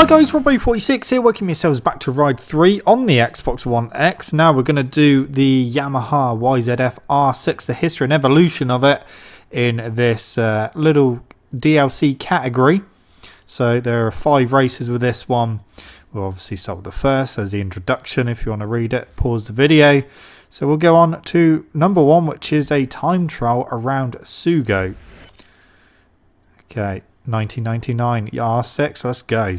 Hi guys, ROBO46 here, welcome yourselves back to Ride 3 on the Xbox One X. Now we're going to do the Yamaha YZF-R6, the history and evolution of it in this little DLC category. So there are 5 races with this one. We'll obviously start with the first as the introduction. If you want to read it, pause the video. So we'll go on to number 1, which is a time trial around SUGO. Okay, 1999 R6, let's go.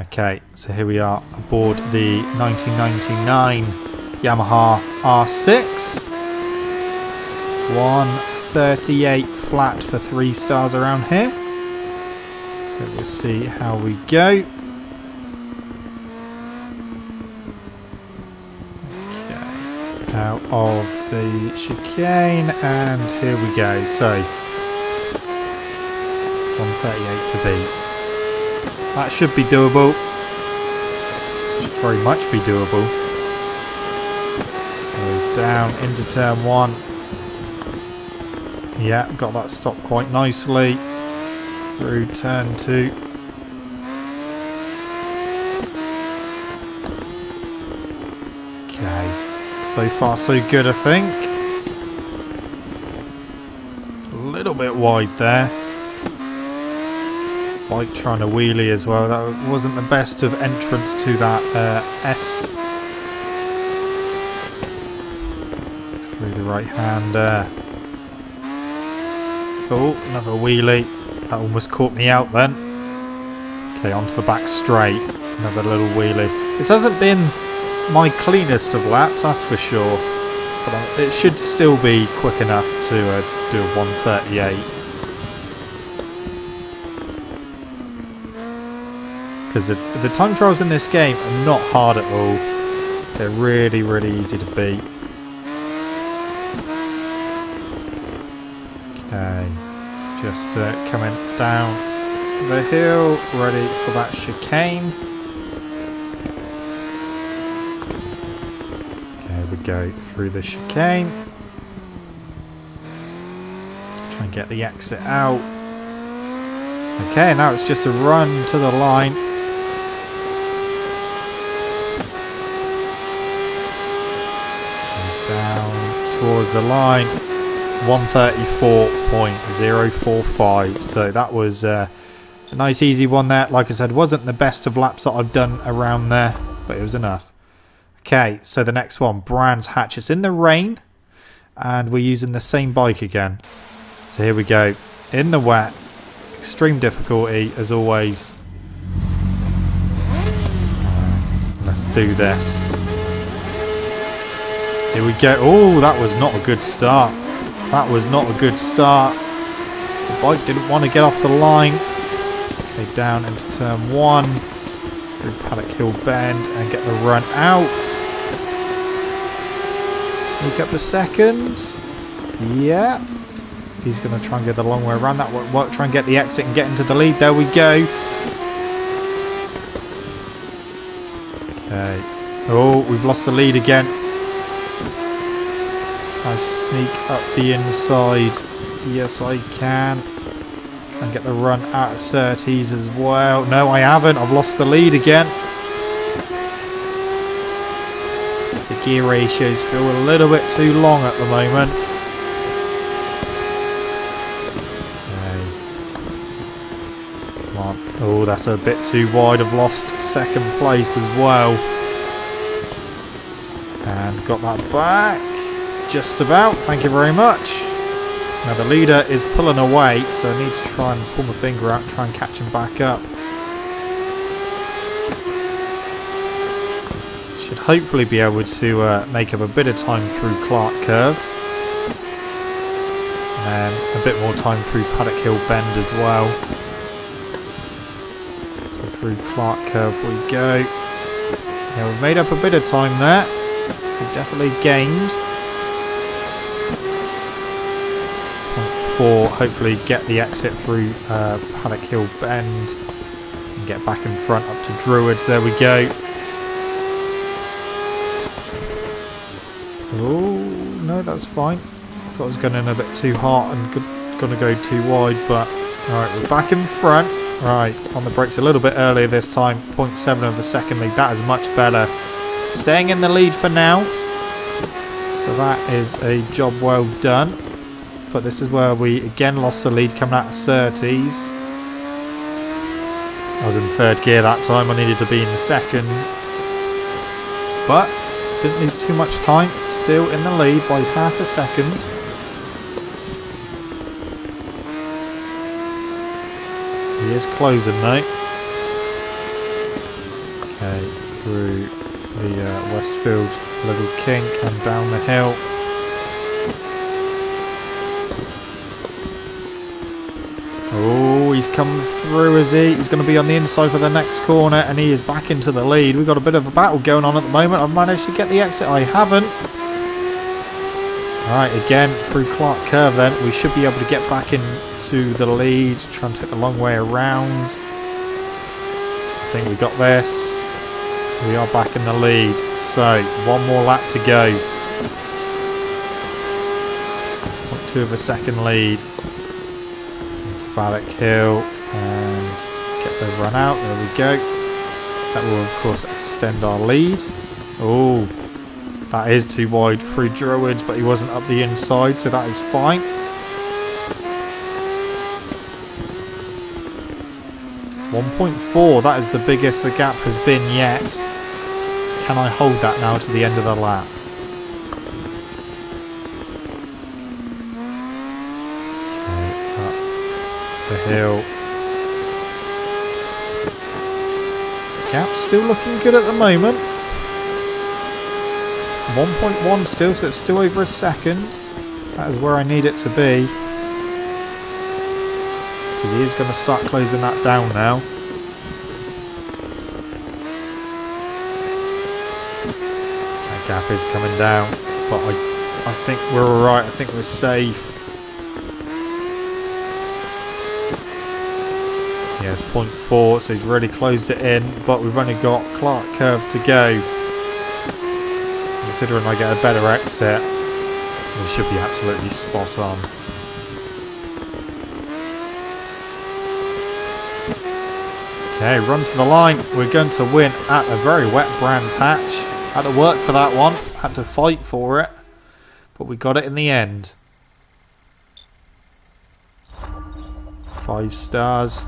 Okay, so here we are aboard the 1999 Yamaha R6. 138 flat for 3 stars around here. So we'll see how we go. Okay, out of the chicane, and here we go. So 138 to beat. That should be doable. Should very much be doable. So down into turn 1. Yeah, got that stop quite nicely. Through turn 2. Okay. So far so good, I think. A little bit wide there. Bike trying to wheelie as well. That wasn't the best of entrance to that S. Through the right hand. Oh, another wheelie. That almost caught me out then. Okay, onto the back straight. Another little wheelie. This hasn't been my cleanest of laps, that's for sure. But it should still be quick enough to do a 138. Because the time trials in this game are not hard at all. They're really, really easy to beat. Okay, just coming down the hill, ready for that chicane. There we go, through the chicane. Try and get the exit out. Okay, now it's just a run to the line. Towards the line, 134.045. So that was a nice easy one there. Like I said, wasn't the best of laps that I've done around there, but it was enough. Okay, so the next one, Brands Hatch. It's in the rain, and we're using the same bike again. So here we go, in the wet, extreme difficulty as always. Let's do this. Here we go. Oh, that was not a good start. That was not a good start. The bike didn't want to get off the line. Okay, down into turn 1. Through Paddock Hill Bend and get the run out. Sneak up a second. Yeah. He's going to try and get the long way around. That won't work. Try and get the exit and get into the lead. There we go. Okay. Oh, we've lost the lead again. I sneak up the inside. Yes, I can. And get the run at Surtees as well. No, I haven't. I've lost the lead again. The gear ratios feel a little bit too long at the moment. Okay. Come on. Oh, that's a bit too wide. I've lost second place as well. And got that back. Just about, thank you very much. Now the leader is pulling away, so I need to try and pull my finger out and try and catch him back up. Should hopefully be able to make up a bit of time through Clark Curve. And a bit more time through Paddock Hill Bend as well. So through Clark Curve we go. Yeah, we've made up a bit of time there. We've definitely gained. Or hopefully get the exit through Paddock Hill Bend and get back in front up to Druids. There we go. Oh no, that's fine. I thought I was going in a bit too hard and going to go too wide, but all right, we're back in front. Right, on the brakes a little bit earlier this time, 0.7 of a second lead. That is much better. Staying in the lead for now. So that is a job well done. But this is where we again lost the lead coming out of Surtees. I was in third gear that time. I needed to be in the second. But didn't lose too much time. Still in the lead by half a second. He is closing though. Okay, through the Westfield little kink and down the hill. Oh, he's come through, is he? He's going to be on the inside for the next corner, and he is back into the lead. We've got a bit of a battle going on at the moment. I've managed to get the exit. I haven't. Alright, again, through Clark Curve then. We should be able to get back into the lead. Try and take the long way around. I think we got this. We are back in the lead. So, one more lap to go. 0.2 of a second lead. Into Paddock Hill. And get the run out. There we go. That will, of course, extend our lead. Oh. That is too wide through Druids, but he wasn't up the inside, so that is fine. That is the biggest the gap has been yet. Can I hold that now to the end of the lap? Okay, up the hill. Gap's still looking good at the moment. 1.1 still, so it's still over a second. That is where I need it to be. Because he is going to start closing that down now. That gap is coming down. But I think we're alright. I think we're safe. Yes, 0.4, so he's really closed it in. But we've only got Clark Curve to go. Considering I get a better exit, we should be absolutely spot on. Okay, run to the line. We're going to win at a very wet Brands Hatch. Had to work for that one. Had to fight for it. But we got it in the end. 5 stars.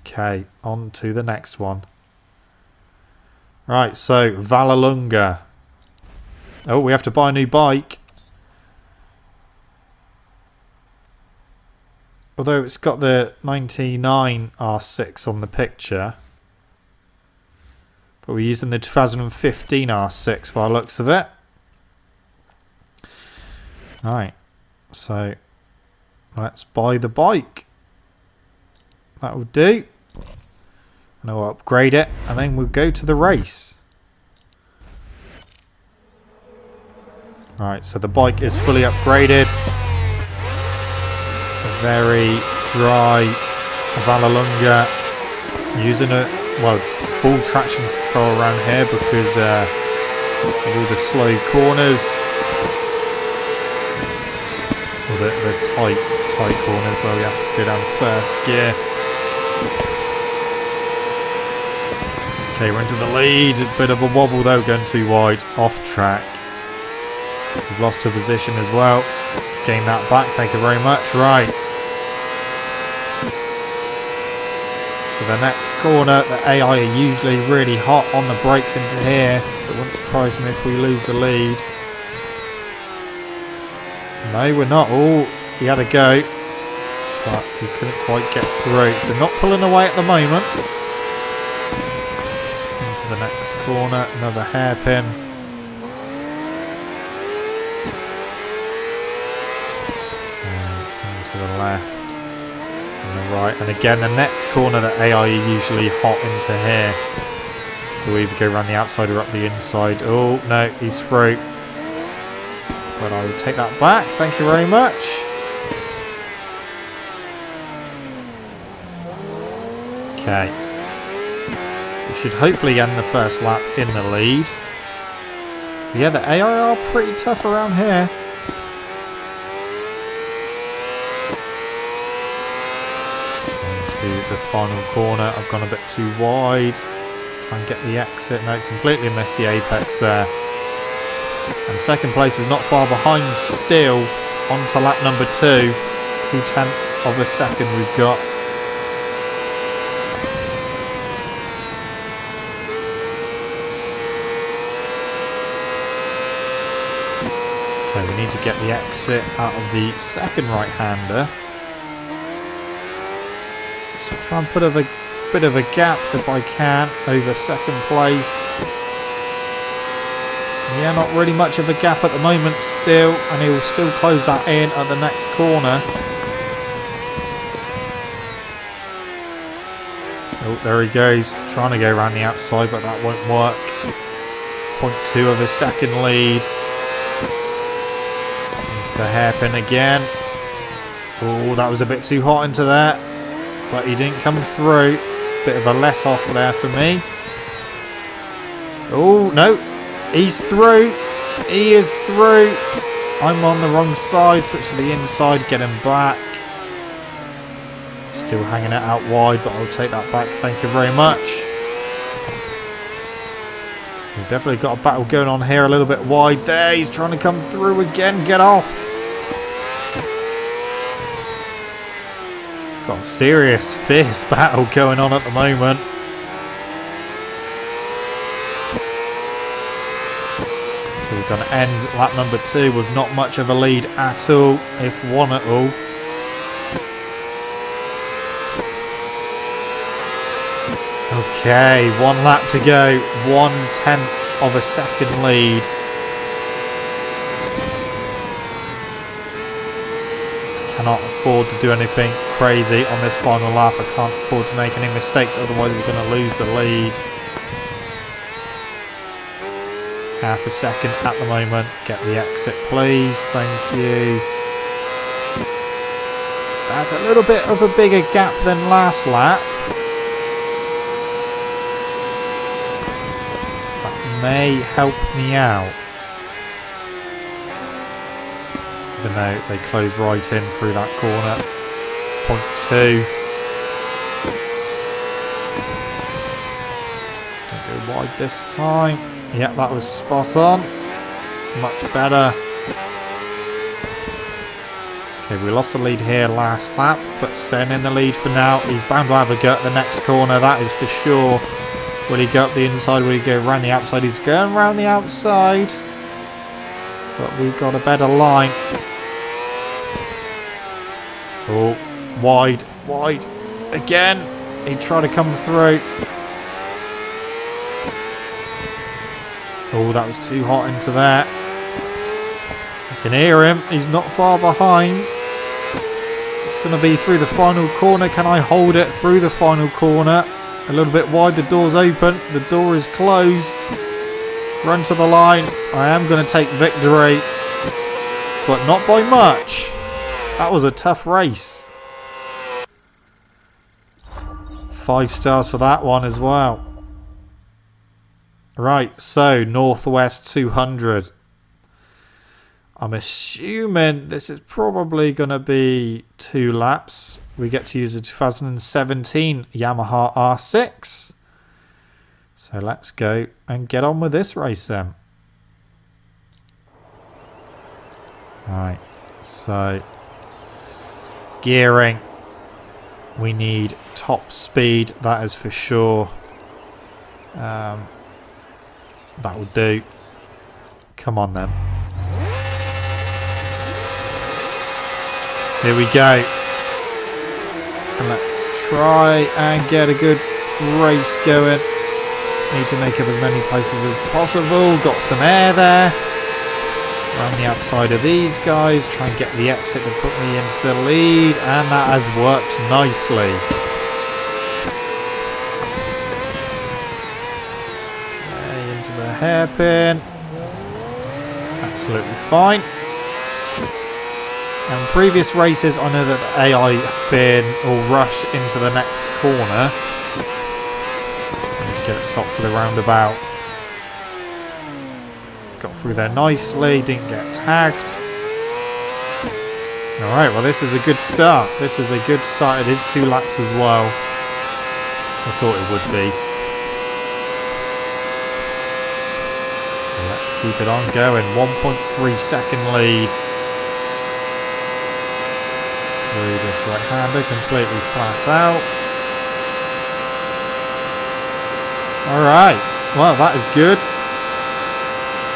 Okay, on to the next one. Right, so Vallelunga. Oh, we have to buy a new bike. Although it's got the 99 R6 on the picture. But we're using the 2015 R6 by the looks of it. Alright, so let's buy the bike. That will do. And I'll upgrade it and then we'll go to the race. Right, so the bike is fully upgraded. A very dry Vallelunga, using a full traction control around here because of all the slow corners, or the tight corners where we have to go down first gear. Okay, we're into the lead. Bit of a wobble though, going too wide, off track. We've lost a position as well. Gain that back, thank you very much. Right. So the next corner, the AI are usually really hot on the brakes into here. So it wouldn't surprise me if we lose the lead. No, we're not. Oh, he had a go. But he couldn't quite get through. So not pulling away at the moment. Into the next corner, another hairpin. To the left and the right, and again the next corner that AI are usually hot into here, so we either go around the outside or up the inside. Oh no, he's through, but I will take that back, thank you very much. Okay, we should hopefully end the first lap in the lead. But yeah, the AI are pretty tough around here. into the final corner. I've gone a bit too wide. Try and get the exit. No, completely messy apex there. And second place is not far behind still. On to lap number 2. 0.2 of a second we've got. Okay, we need to get the exit out of the second right-hander. So try and put a bit of a gap if I can over second place. Yeah, not really much of a gap at the moment still, and he will still close that in at the next corner. Oh, there he goes, trying to go around the outside, but that won't work. 0.2 of a second lead. Into the hairpin again. Oh, that was a bit too hot into there, but he didn't come through. Bit of a let off there for me. Oh, no. He's through. He is through. I'm on the wrong side. Switch to the inside. Get him back. Still hanging it out wide, but I'll take that back. Thank you very much. So we've definitely got a battle going on here. A little bit wide there. He's trying to come through again. Get off. Got a serious, fierce battle going on at the moment. We're going to end lap number 2 with not much of a lead at all, if one at all. Okay, one lap to go, 0.1 of a second lead. Cannot afford to do anything crazy on this final lap. I can't afford to make any mistakes, otherwise we're going to lose the lead. Half a second at the moment. Get the exit, please. Thank you. That's a little bit of a bigger gap than last lap. That may help me out. Even though they close right in through that corner. 0.2. Don't go wide this time. Yep, that was spot on. Much better. Okay, we lost the lead here last lap, but staying in the lead for now. He's bound to have a go at the next corner, that is for sure. Will he go up the inside? Will he go round the outside? He's going round the outside. But we've got a better line. Oh, wide, wide. Again, he tried to come through. Oh, that was too hot into there. I can hear him. He's not far behind. It's going to be through the final corner. Can I hold it through the final corner? A little bit wide. The door's open. The door is closed. Run to the line. I am going to take victory. But not by much. That was a tough race. 5 stars for that one as well. Right, so Northwest 200. I'm assuming this is probably going to be 2 laps. We get to use a 2017 Yamaha R6. So let's go and get on with this race then. Right, so gearing. We need top speed, that is for sure. That will do. Come on then. Here we go. And let's try and get a good race going. Need to make up as many places as possible. Got some air there. Around the outside of these guys. Try and get the exit to put me into the lead. And that has worked nicely. Hairpin. Absolutely fine. And previous races, I know that the AI have been or rush into the next corner. Get it stopped for the roundabout. Got through there nicely. Didn't get tagged. Alright, well this is a good start. This is a good start. It is 2 laps as well. I thought it would be. So let's keep it on going. 1.3 second lead. Through this right-hander, completely flat out. Alright, well that is good.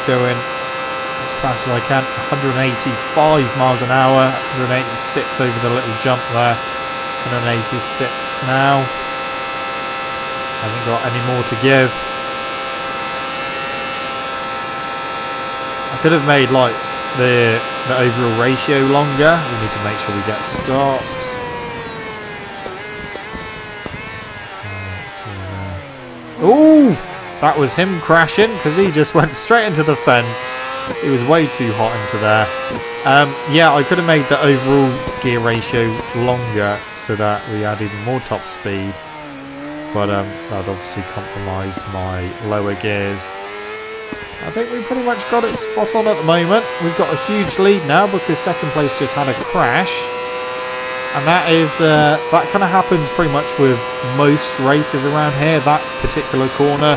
Going as fast as I can, 185 miles an hour, 186 over the little jump there, 186 now. Hasn't got any more to give. I could have made like the overall ratio longer. We need to make sure we get stops. Ooh, that was him crashing because he just went straight into the fence. He was way too hot into there. Yeah, I could have made the overall gear ratio longer so that we had even more top speed, but that would obviously compromise my lower gears. I think we pretty much got it spot on at the moment. We've got a huge lead now because second place just had a crash. And that is, that kind of happens pretty much with most races around here. That particular corner,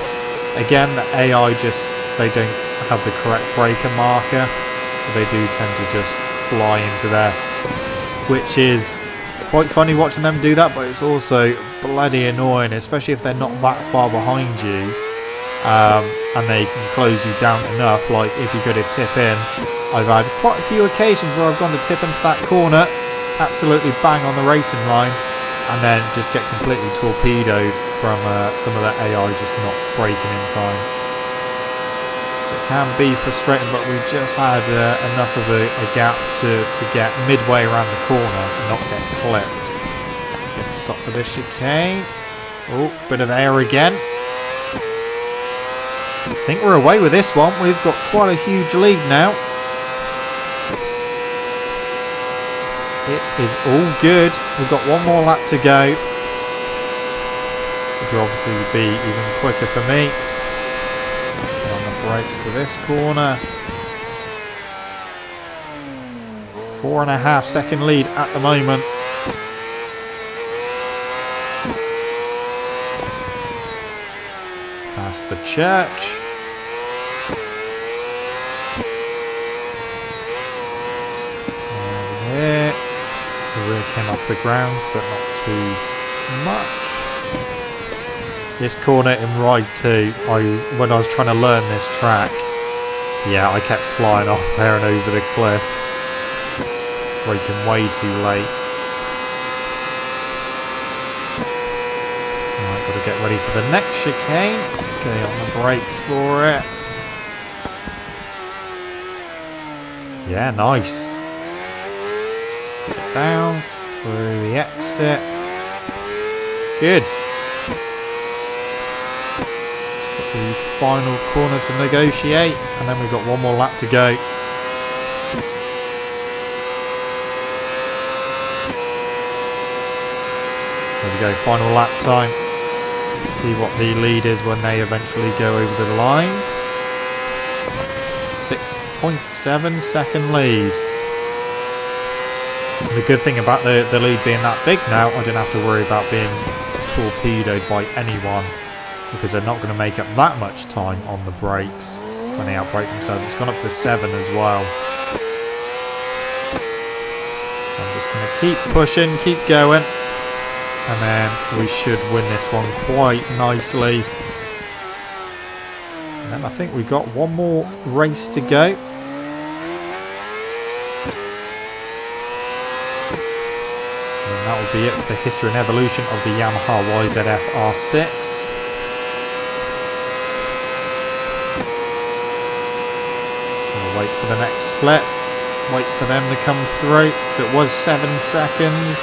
again, the AI just, they don't have the correct breaker marker. So they do tend to just fly into there. Which is quite funny watching them do that, but it's also bloody annoying, especially if they're not that far behind you. And they can close you down enough, like if you go to tip in. I've had quite a few occasions where I've gone to tip into that corner, absolutely bang on the racing line, and then just get completely torpedoed from some of that AI just not braking in time. So it can be frustrating, but we just had enough of a gap to get midway around the corner and not get clipped. Getting stopped for this chicane. Oh, bit of air again. I think we're away with this one. We've got quite a huge lead now. It is all good. We've got one more lap to go. Which will obviously be even quicker for me. Get on the brakes for this corner. 4.5 second lead at the moment. Past the church. Here. The rear came off the ground, but not too much. This corner in Ride 2, when I was trying to learn this track, yeah, I kept flying off there and over the cliff. Braking way too late. Alright, got to get ready for the next chicane. Okay, on the brakes for it. Yeah, nice. Down through the exit. Good. Just got the final corner to negotiate, and then we've got one more lap to go. There we go, final lap time. Let's see what the lead is when they eventually go over the line. 6.7 second lead. The good thing about the lead being that big now, I don't have to worry about being torpedoed by anyone because they're not going to make up that much time on the brakes when they outbrake themselves. It's gone up to 7 as well. So I'm just going to keep pushing, keep going, and then we should win this one quite nicely. And then I think we've got one more race to go. That will be it for the history and evolution of the Yamaha YZF-R6. We'll wait for the next split. Wait for them to come through. So it was 7 seconds.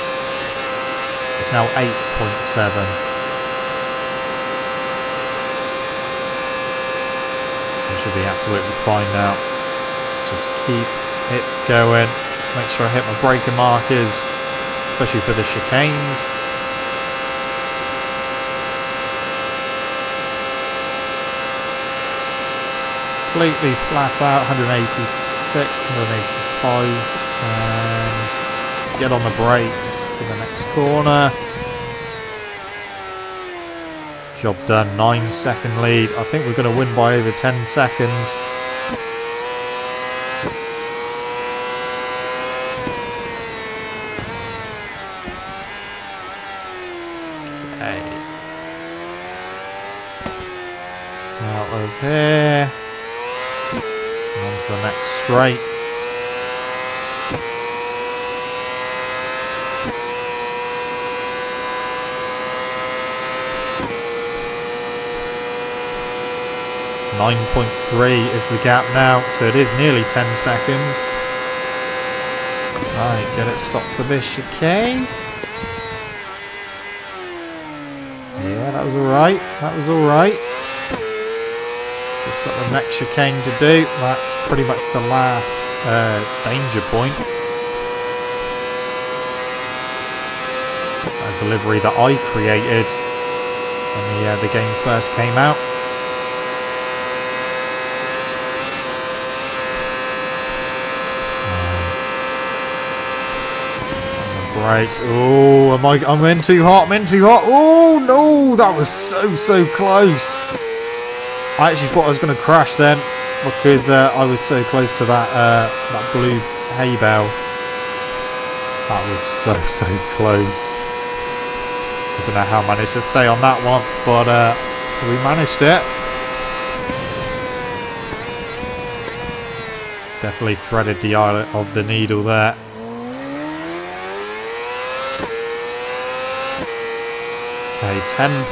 It's now 8.7. It should be absolutely fine now. Just keep it going. Make sure I hit my braking markers. Especially for the chicanes. Completely flat out, 186, 185, and get on the brakes for the next corner. Job done, 9-second lead. I think we're going to win by over 10 seconds. Out of here, and on to the next straight. .3 is the gap now, so it is nearly 10 seconds. Right, get it stopped for this chicane. Yeah, that was alright, that was alright. Just got the next chicane to do, that's pretty much the last danger point. That's a livery that I created when the game first came out. Right, oh, I'm in too hot, oh no, that was so close. I actually thought I was going to crash then, because I was so close to that, that blue hay bale. That was so close. I don't know how I managed to stay on that one, but we managed it. Definitely threaded the eye of the needle there. Okay,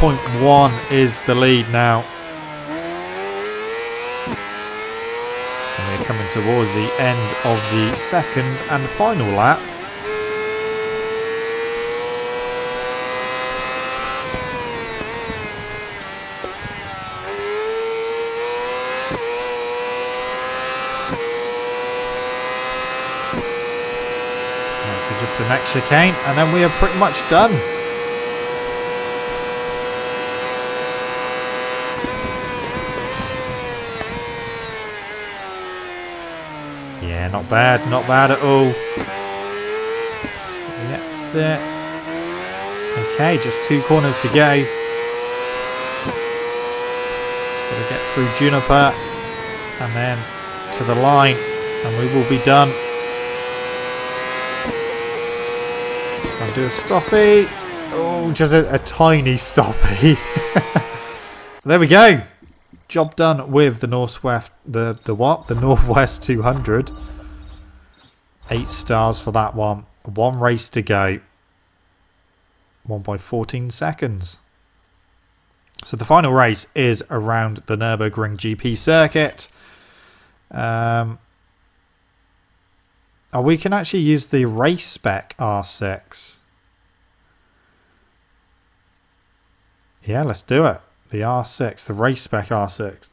10.1 is the lead now. And we're coming towards the end of the second and final lap. Right, so just the next chicane, and then we are pretty much done. Not bad, not bad at all. That's it. Okay, just two corners to go. Just gotta get through Juniper and then to the line, and we will be done. I'll do a stoppie. Oh, just a tiny stoppie. There we go. Job done with the Northwest, the Northwest 200. 8 stars for that one. One race to go. Won by 14 seconds. So the final race is around the Nürburgring GP Circuit. Oh, we can actually use the race spec R6. Yeah, let's do it. The R6, the race spec R6.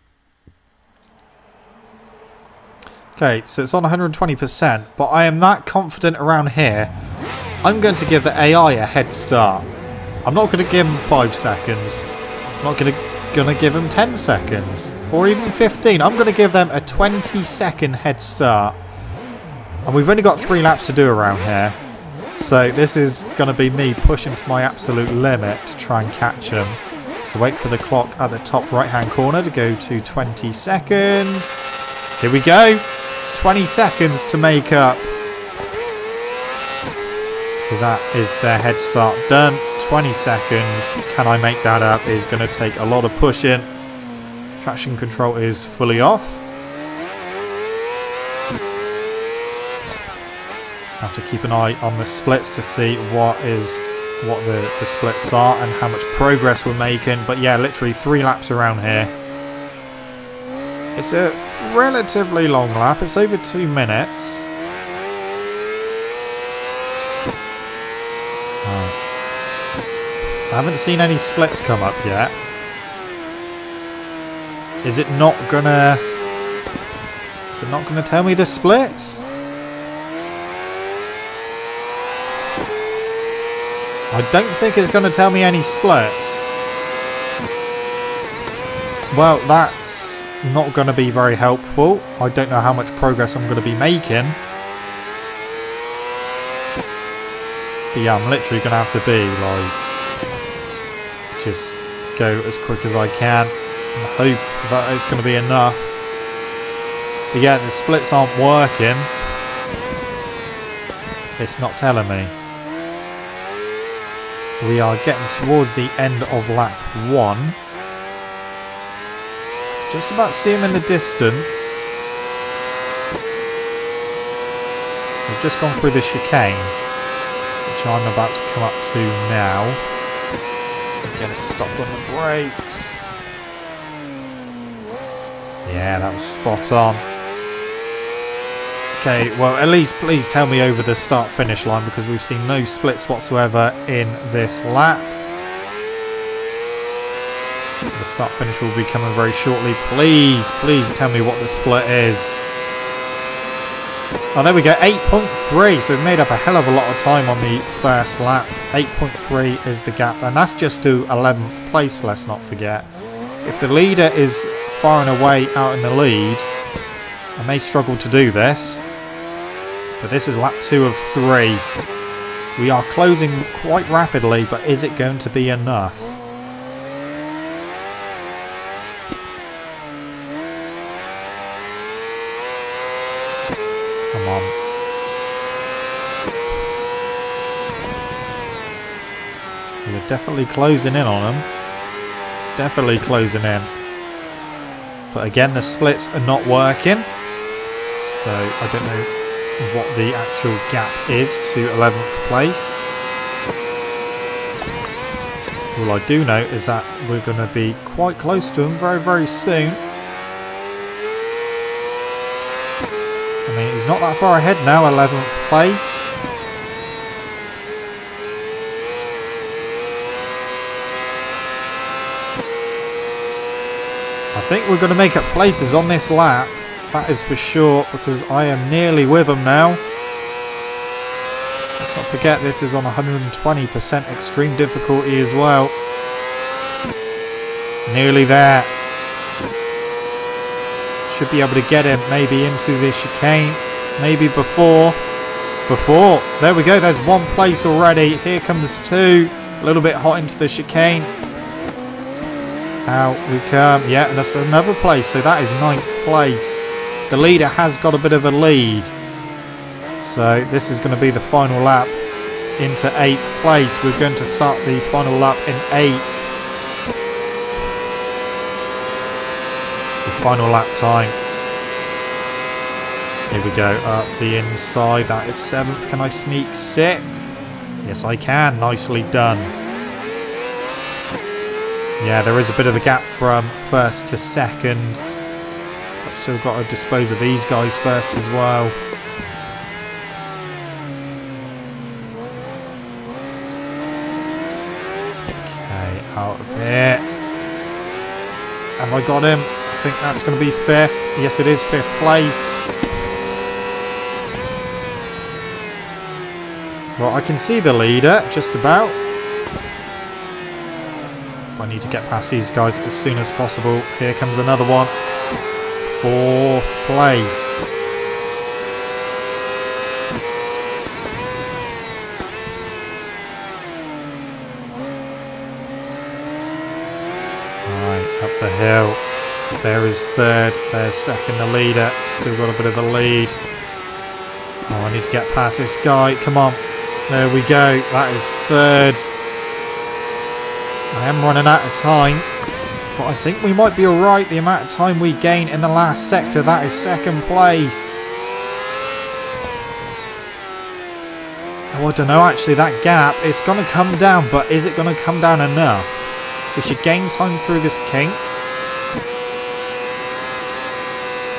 Okay, so it's on 120%, but I am that confident around here. I'm going to give the AI a head start. I'm not going to give him 5 seconds. I'm not going to give him 10 seconds. Or even 15. I'm going to give them a 20-second head start. And we've only got 3 laps to do around here. So this is going to be me pushing to my absolute limit to try and catch him. So wait for the clock at the top right-hand corner to go to 20 seconds. Here we go. 20 seconds to make up. So that is their head start done. 20 seconds. Can I make that up? Is going to take a lot of pushing. Traction control is fully off. I have to keep an eye on the splits to see what the splits are and how much progress we're making. But yeah, literally 3 laps around here. It's a relatively long lap, it's over 2 minutes. Oh. I haven't seen any splits come up yet. Is it not gonna tell me the splits? I don't think it's gonna tell me any splits. Well, that's not going to be very helpful. I don't know how much progress I'm going to be making. But yeah, I'm literally going to have to be like, just go as quick as I can and hope that it's going to be enough. But yeah, the splits aren't working. It's not telling me. We are getting towards the end of lap one. Just about see him in the distance. We've just gone through the chicane, which I'm about to come up to now. So get it stopped on the brakes. Yeah, that was spot on. Okay, well at least please tell me over the start finish line, because we've seen no splits whatsoever in this lap. So the start finish will be coming very shortly. Please, please tell me what the split is. Oh, there we go. 8.3. So we've made up a hell of a lot of time on the first lap. 8.3 is the gap. And that's just to 11th place, let's not forget. If the leader is far and away out in the lead, I may struggle to do this. But this is lap 2 of 3. We are closing quite rapidly, but is it going to be enough? Definitely closing in on them. Definitely closing in. But again, the splits are not working. So I don't know what the actual gap is to 11th place. All I do know is that we're going to be quite close to them very, very soon. I mean, he's not that far ahead now, 11th place. I think we're going to make up places on this lap, that is for sure, because I am nearly with them now. Let's not forget this is on 120% extreme difficulty as well. Nearly there. Should be able to get him maybe into the chicane, maybe before. There we go, there's one place already. Here comes two, a little bit hot into the chicane. Out we come. Yeah, and that's another place, so that is 9th place. The leader has got a bit of a lead. So this is going to be the final lap into 8th place. We're going to start the final lap in 8th. So final lap time. Here we go, up the inside. That is 7th. Can I sneak 6th? Yes, I can. Nicely done. Yeah, there is a bit of a gap from first to second. I've still got to dispose of these guys first as well. Okay, out of here. Have I got him? I think that's going to be 5th. Yes, it is 5th place. Well, I can see the leader, just about. I need to get past these guys as soon as possible. Here comes another one. 4th place. Alright, up the hill. There is 3rd. There's 2nd, the leader. Still got a bit of a lead. Oh, I need to get past this guy. Come on. There we go. That is 3rd. I am running out of time, but I think we might be alright. The amount of time we gain in the last sector, that is 2nd place. Oh, I don't know, actually, that gap, it's going to come down, but is it going to come down enough? We should gain time through this kink.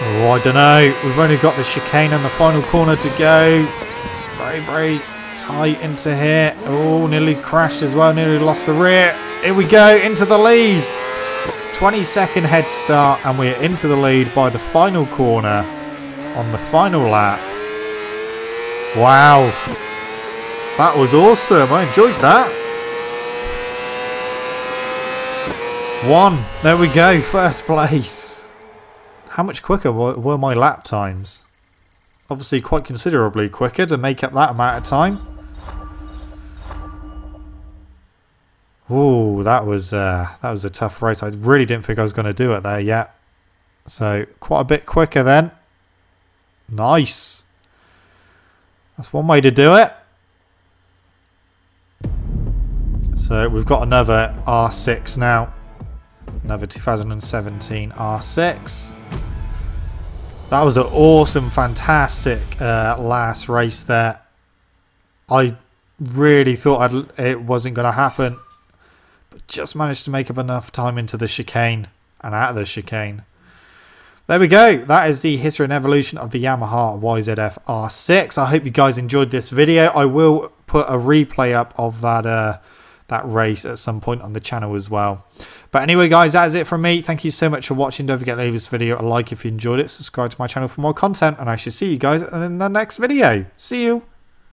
Oh, I don't know. We've only got the chicane and the final corner to go. Very, very tight into here. Oh, nearly crashed as well. Nearly lost the rear. Here we go, into the lead. 20-second head start, and we're into the lead by the final corner on the final lap. Wow. That was awesome. I enjoyed that. 1. There we go. 1st place. How much quicker were my lap times? Obviously quite considerably quicker to make up that amount of time. Ooh, that was a tough race. I really didn't think I was going to do it there yet. So quite a bit quicker then. Nice. That's one way to do it. So we've got another R6 now. Another 2017 R6. That was an awesome, fantastic last race there. I really thought it wasn't going to happen. But just managed to make up enough time into the chicane and out of the chicane. There we go. That is the history and evolution of the Yamaha YZF-R6. I hope you guys enjoyed this video. I will put a replay up of that race at some point on the channel as well. But anyway, guys, that is it from me. Thank you so much for watching. Don't forget to leave this video a like if you enjoyed it. Subscribe to my channel for more content. And I shall see you guys in the next video. See you.